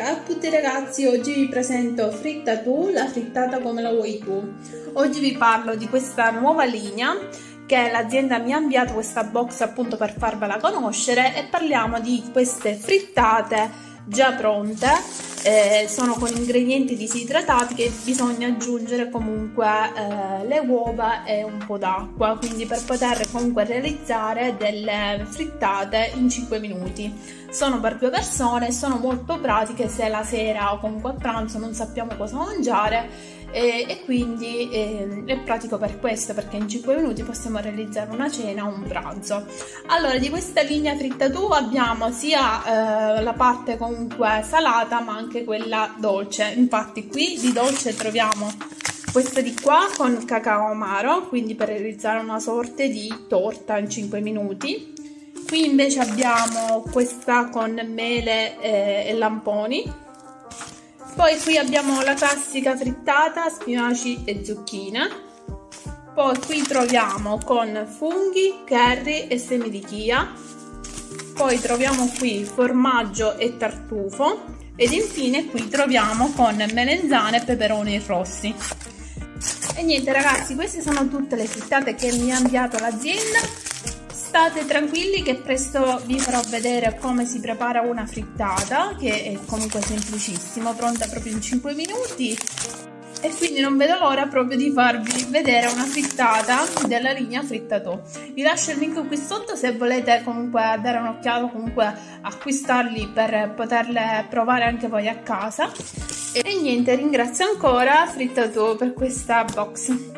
A tutti ragazzi, oggi vi presento Frittatù, la frittata come la vuoi tu. Oggi vi parlo di questa nuova linea che l'azienda mi ha inviato questa box appunto per farvela conoscere, e parliamo di queste frittate già pronte, sono con ingredienti disidratati che bisogna aggiungere comunque le uova e un po' d'acqua, quindi per poter comunque realizzare delle frittate in 5 minuti. Sono per due persone, sono molto pratiche se la sera o comunque a pranzo non sappiamo cosa mangiare, e quindi è pratico per questo, perché in 5 minuti possiamo realizzare una cena o un pranzo. Allora, di questa linea Frittatù abbiamo sia la parte comunque salata ma anche quella dolce. Infatti qui di dolce troviamo questa di qua con cacao amaro, quindi per realizzare una sorta di torta in 5 minuti. Qui invece abbiamo questa con mele e lamponi. Poi qui abbiamo la classica frittata, spinaci e zucchine. Poi qui troviamo con funghi, curry e semi di chia. Poi troviamo qui formaggio e tartufo. Ed infine qui troviamo con melenzane e peperoni rossi. E niente ragazzi, queste sono tutte le frittate che mi ha inviato l'azienda. State tranquilli che presto vi farò vedere come si prepara una frittata, che è comunque semplicissimo, pronta proprio in 5 minuti, e quindi non vedo l'ora proprio di farvi vedere una frittata della linea Frittatù. Vi lascio il link qui sotto se volete comunque dare un'occhiata, comunque acquistarli per poterle provare anche voi a casa. E niente, ringrazio ancora Frittatù per questa box.